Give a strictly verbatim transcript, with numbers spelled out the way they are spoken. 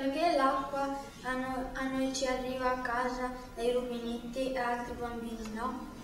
Perché l'acqua a noi, a noi ci arriva a casa, ai rubinetti e altri bambini, no?